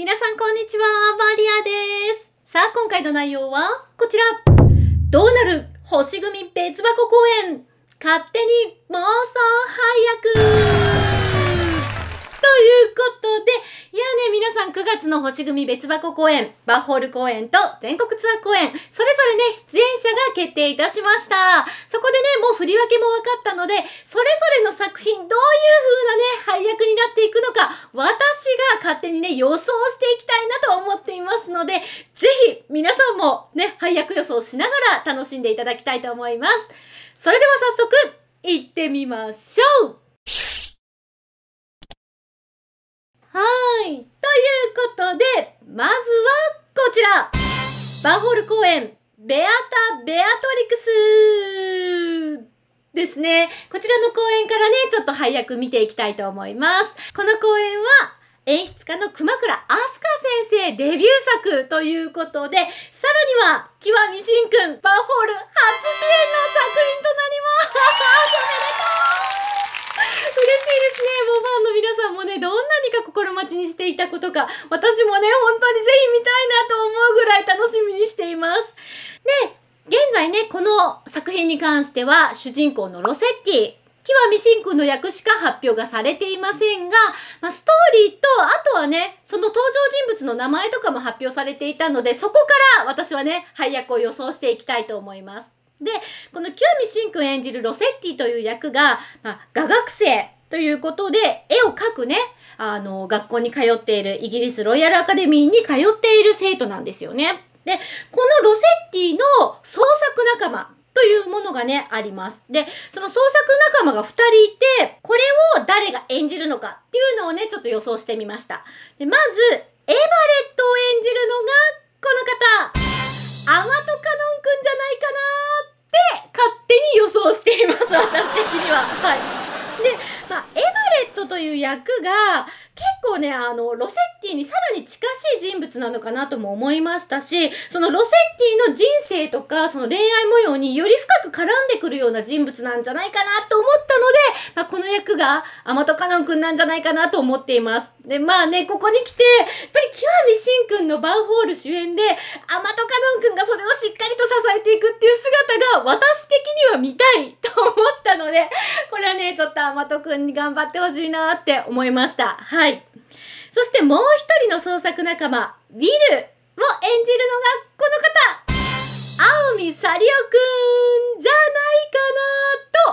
皆さんこんにちは、マリアです。さあ、今回の内容はこちら。どうなる星組別箱公演、勝手に妄想配役ということで、いやね、皆さん9月の星組別箱公演、バッホール公演と全国ツアー公演、それぞれね、出演者が決定いたしました。そこでね、もう振り分けも分かったので、それぞれの作品、どういう風なね、配役になっていくのか、私が勝手にね、予想していきたいなと思っていますので、ぜひ皆さんもね、配役予想しながら楽しんでいただきたいと思います。それでは早速、行ってみましょう。はい。ということで、まずはこちら。バーホール公演、ベアタ・ベアトリクスですね。こちらの公演からね、ちょっと配役見ていきたいと思います。この公演は、演出家の熊倉明日香先生デビュー作ということで、さらには、極みしんくん、バーホール初主演の作品となります。嬉しいですね。もうファンの皆さんもね、どんなにか心待ちにしていたことか、私もね、本当にぜひ見たいなと思うぐらい楽しみにしています。で、現在ね、この作品に関しては、主人公のロセッティ、極みしんくんの役しか発表がされていませんが、まあ、ストーリーと、あとはね、その登場人物の名前とかも発表されていたので、そこから私はね、配役を予想していきたいと思います。で、この極みしんくん演じるロセッティという役が、まあ、画学生ということで、絵を描くね、学校に通っているイギリスロイヤルアカデミーに通っている生徒なんですよね。で、このロセッティの創作仲間というものがね、あります。で、その創作仲間が2人いて、これを誰が演じるのかっていうのをね、ちょっと予想してみました。で、まず、エバレットを演じるのが、この方。アワトカノンくんじゃないかなーって勝手に予想しています、私的には。はい。で、まあ、エバレットという役が結構ね、ロセッティにさらに近しい人物なのかなとも思いましたし、そのロセッティの人生とか、その恋愛模様により深く絡んでくるような人物なんじゃないかなと思ったので、まあ、この役がアマトカノンくんなんじゃないかなと思っています。で、まあね、ここに来て、やっぱり極みしんくんのバーホール主演で、アマトカノンくんがそれをしっかりと支えていくっていう姿が、私的には見たいと思ったので、これはね、ちょっとアマトくんに頑張ってほしいなって思いました。はい。そしてもう一人の創作仲間、ウィルを演じるのがこの方、青海サリオくんじゃない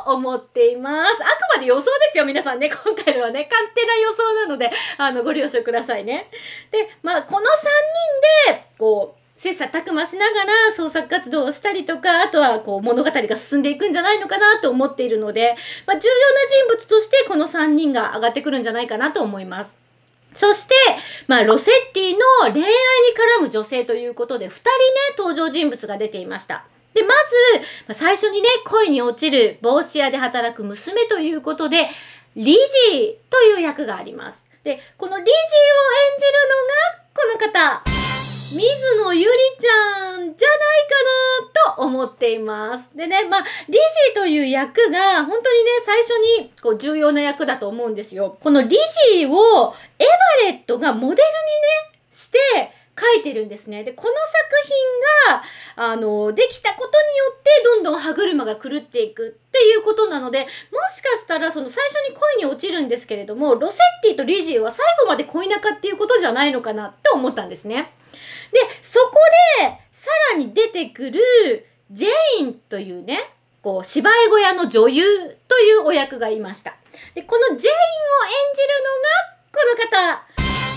かなと思っています。あくまで予想ですよ、皆さんね。今回はね、勝手な予想なので、ご了承くださいね。で、まあ、この3人で、こう、切磋琢磨しながら創作活動をしたりとか、あとはこう物語が進んでいくんじゃないのかなと思っているので、まあ、重要な人物としてこの3人が上がってくるんじゃないかなと思います。そして、まあ、ロセッティの恋愛に絡む女性ということで、2人ね、登場人物が出ていました。で、まず、最初にね、恋に落ちる帽子屋で働く娘ということで、リジーという役があります。で、このリジーを演じるのが、この方。水野ゆりちゃんじゃないかなと思っています。でね、まあ、リジーという役が本当にね、最初にこう重要な役だと思うんですよ。このリジーをエバレットがモデルにね、して描いてるんですね。で、この作品が、できたことによってどんどん歯車が狂っていくっていうことなので、もしかしたらその最初に恋に落ちるんですけれども、ロセッティとリジーは最後まで恋仲っていうことじゃないのかなと思ったんですね。で、そこで、さらに出てくる、ジェインというね、こう、芝居小屋の女優というお役がいました。で、このジェインを演じるのが、こ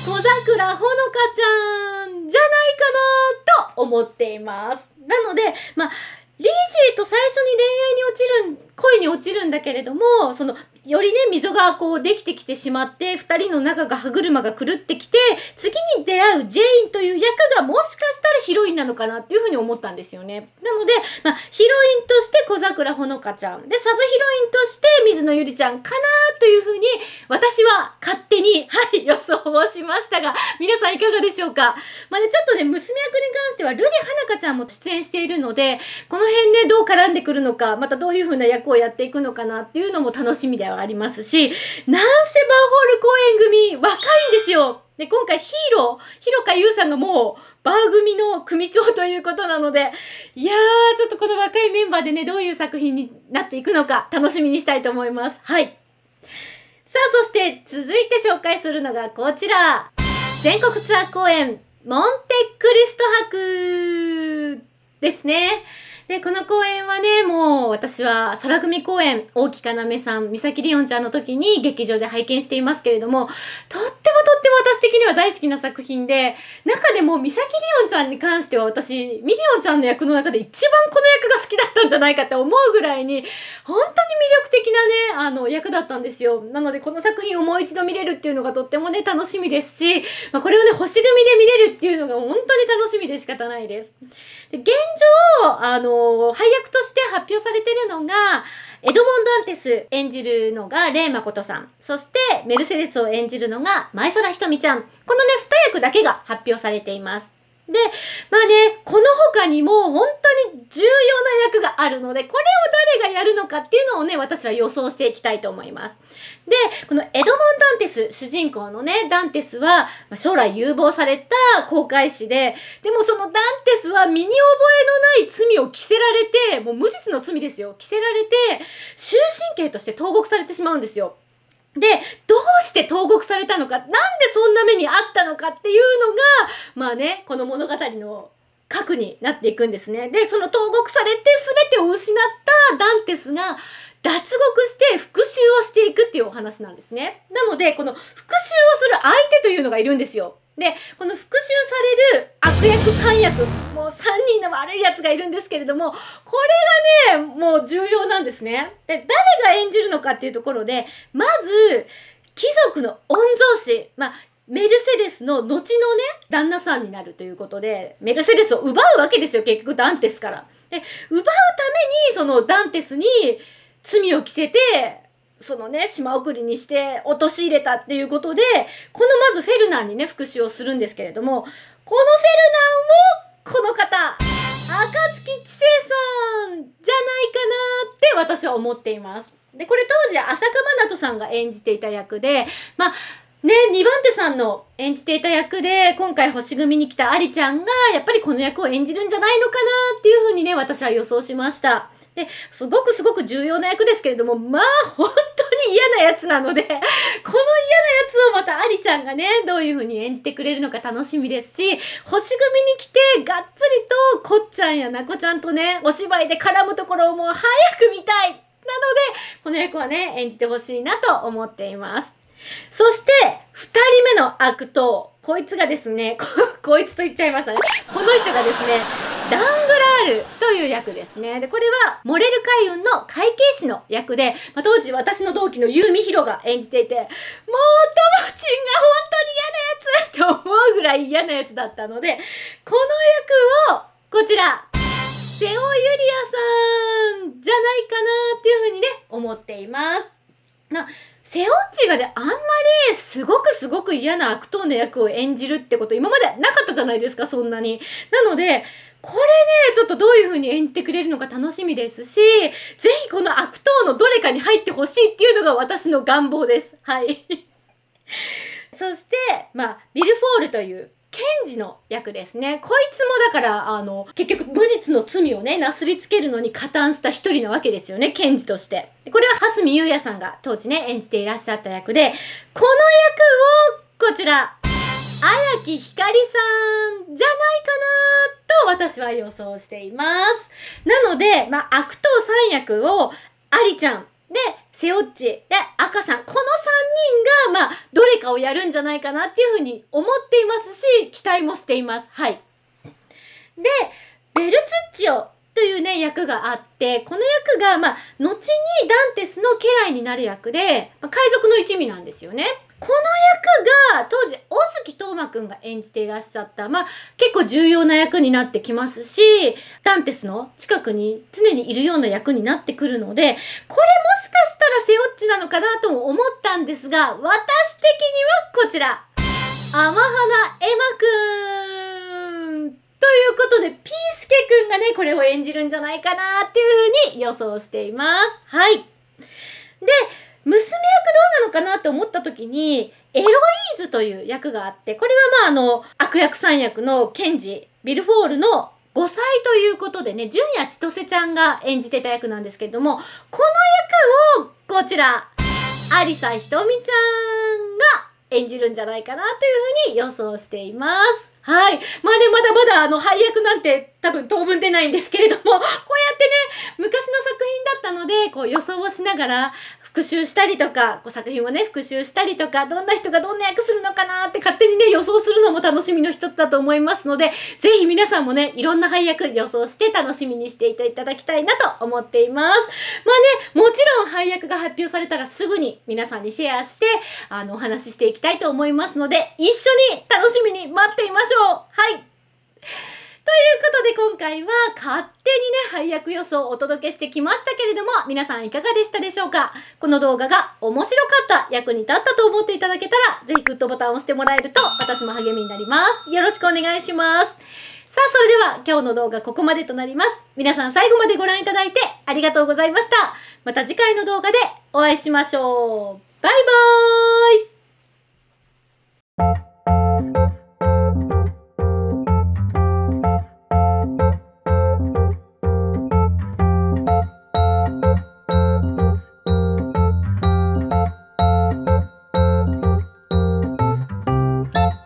の方、小桜ほのかちゃんじゃないかなと思っています。なので、まあ、リージーと最初に恋愛に落ちる、恋に落ちるんだけれども、その、よりね、溝がこうできてきてしまって、二人の仲が歯車が狂ってきて、次に出会うジェインという役がもしかしたらヒロインなのかなっていうふうに思ったんですよね。なので、まあ、ヒロインとして小桜ほのかちゃん、で、サブヒロインとして水野ゆりちゃんかなというふうに、私は勝手に、はい、予想をしましたが、皆さんいかがでしょうか。まあね、ちょっとね、娘役に関しては、瑠璃華香ちゃんも出演しているので、この辺ね、どう絡んでくるのか、またどういうふうな役をやっていくのかなっていうのも楽しみではありますし、なんせバーホール公演組、若いんですよ。で、今回広川優さんがもうバー組の組長ということなので、いやー、ちょっとこの若いメンバーでね、どういう作品になっていくのか楽しみにしたいと思います。はい。さあ、そして続いて紹介するのがこちら。全国ツアー公演、モンテクリスト博ですね。で、この公演はね、もう私は空組公演、大木かなめさん、三崎りおんちゃんの時に劇場で拝見していますけれども、とっても私的には大好きな作品で、中でも三崎りおんちゃんに関しては私、みりおんちゃんの役の中で一番この役が好きだったんじゃないかって思うぐらいに、本当に魅力的なね、役だったんですよ。なのでこの作品をもう一度見れるっていうのがとってもね、楽しみですし、まあ、これをね、星組で見れるっていうのが本当に楽しみで仕方ないです。で、現状、配役として発表されてるのが、エドモン・ダンテス演じるのがレイ・マコトさん。そして、メルセデスを演じるのが前空ひとみちゃん。このね、二役だけが発表されています。で、まあね、この他にも本当に重要な役があるので、これを誰がやるのかっていうのをね、私は予想していきたいと思います。で、このエドモン・ダンテス、主人公のね、ダンテスは、将来有望された航海士で、でもそのダンテスは身に覚えのない罪を着せられて、もう無実の罪ですよ、着せられて、終身刑として投獄されてしまうんですよ。で、どうして投獄されたのか、なんでそんな目にあったのかっていうのが、まあね、この物語の核になっていくんですね。で、その投獄されて全てを失ったダンテスが脱獄して復讐をしていくっていうお話なんですね。なので、この復讐をする相手というのがいるんですよ。で、この復讐される悪役三役、もう三人の悪い奴がいるんですけれども、これがね、もう重要なんですね。で、誰が演じるのかっていうところで、まず、貴族の御曹司、まあ、メルセデスの後のね、旦那さんになるということで、メルセデスを奪うわけですよ、結局ダンテスから。で、奪うために、そのダンテスに罪を着せて、そのね、島送りにして陥れたっていうことで、このまずフェルナンにね、復讐をするんですけれども、このフェルナンを、この方、暁知世さんじゃないかなって私は思っています。で、これ当時、朝香真人さんが演じていた役で、まあ、ね、2番手さんの演じていた役で、今回星組に来たアリちゃんが、やっぱりこの役を演じるんじゃないのかなっていうふうにね、私は予想しました。で、すごく重要な役ですけれども、まあ、本当に嫌なやつなので、この嫌なやつをまたアリちゃんがね、どういう風に演じてくれるのか楽しみですし、星組に来て、がっつりと、こっちゃんやなこちゃんとね、お芝居で絡むところをもう早く見たいなので、この役はね、演じてほしいなと思っています。そして、2人目の悪党。こいつがですね、こいつと言っちゃいましたね。この人がですね、ダングラールという役ですね。で、これは、モレル海運の会計士の役で、まあ、当時私の同期のユーミヒロが演じていて、もうともちんが本当に嫌なやつって思うぐらい嫌なやつだったので、この役を、こちら、瀬尾ゆりやさんじゃないかなっていうふうにね、思っています。瀬尾っちがね、あんまりすごく嫌な悪党の役を演じるってこと、今までなかったじゃないですか、そんなに。なので、これね、ちょっとどういう風に演じてくれるのか楽しみですし、ぜひこの悪党のどれかに入ってほしいっていうのが私の願望です。はい。そして、まあ、ビルフォールという、検事の役ですね。こいつもだから、結局無実の罪をね、なすりつけるのに加担した一人なわけですよね、検事として。これは、蓮見優也さんが当時ね、演じていらっしゃった役で、この役を、こちら、綾木ひかりさんじゃないかなー私は予想しています。なので、まあ、悪党3役を、アリちゃん、で、セオッチ、で、赤さん、この3人が、まあ、どれかをやるんじゃないかなっていうふうに思っていますし、期待もしています。はい。で、ベルツッチオというね、役があって、この役が、まあ、後にダンテスの家来になる役で、まあ、海賊の一味なんですよね。この役が当時、小月斗真くんが演じていらっしゃった、まあ結構重要な役になってきますし、ダンテスの近くに常にいるような役になってくるので、これもしかしたらセオッチなのかなとも思ったんですが、私的にはこちら、天花絵馬くんということで、ピースケくんがね、これを演じるんじゃないかなっていうふうに予想しています。はい。で、娘役どうなのかなと思った時に、エロイーズという役があって、これは悪役三役のケンジ、ビルフォールの5歳ということでね、純也千歳ちゃんが演じてた役なんですけれども、この役をこちら、有沙ひとみちゃんが演じるんじゃないかなというふうに予想しています。はい。まあね、まだまだ配役なんて多分当分出ないんですけれども、こうやってね、昔の作品だったので、こう予想をしながら復習したりとか、こう作品をね、復習したりとか、どんな人がどんな役するのかなって勝手にね、予想するのも楽しみの一つだと思いますので、ぜひ皆さんもね、いろんな配役予想して楽しみにしていていただきたいなと思っています。まあね、もちろん配役が発表されたらすぐに皆さんにシェアして、お話ししていきたいと思いますので、一緒に楽しみに待っていましょう。はい。ということで今回は勝手にね、配役予想をお届けしてきましたけれども、皆さんいかがでしたでしょうか？この動画が面白かった、役に立ったと思っていただけたら、ぜひグッドボタンを押してもらえると私も励みになります。よろしくお願いします。さあ、それでは今日の動画ここまでとなります。皆さん最後までご覧いただいてありがとうございました。また次回の動画でお会いしましょう。バイバーイ。